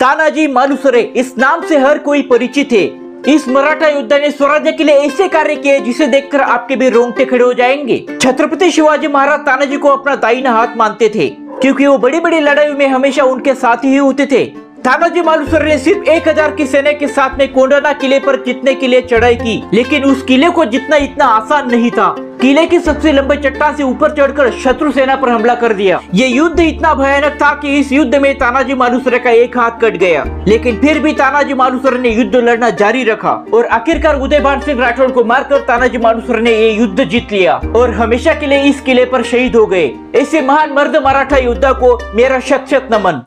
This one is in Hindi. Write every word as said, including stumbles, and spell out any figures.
तानाजी मालुसरे इस नाम से हर कोई परिचित है। इस मराठा योद्धा ने स्वराज्य के लिए ऐसे कार्य किए जिसे देखकर आपके भी रोंगटे खड़े हो जाएंगे। छत्रपति शिवाजी महाराज तानाजी को अपना दाहिना हाथ मानते थे क्योंकि वो बड़ी बड़ी लड़ाई में हमेशा उनके साथ ही होते थे। तानाजी मालुसरे ने सिर्फ एक हजार की सेना के साथ में कोंढाणा किले पर जीतने के लिए चढ़ाई की, लेकिन उस किले को जीतना इतना आसान नहीं था। किले की सबसे लंबी चट्टान से ऊपर चढ़कर शत्रु सेना पर हमला कर दिया। ये युद्ध इतना भयानक था कि इस युद्ध में तानाजी मालुसरे का एक हाथ कट गया, लेकिन फिर भी तानाजी मालुसरे ने युद्ध लड़ना जारी रखा और आखिरकार उदयभान सिंह राठौड़ को मारकर तानाजी मालुसरे ने ये युद्ध जीत लिया और हमेशा के लिए इस किले पर शहीद हो गए। ऐसे महान मर्द मराठा योद्धा को मेरा शत शत नमन।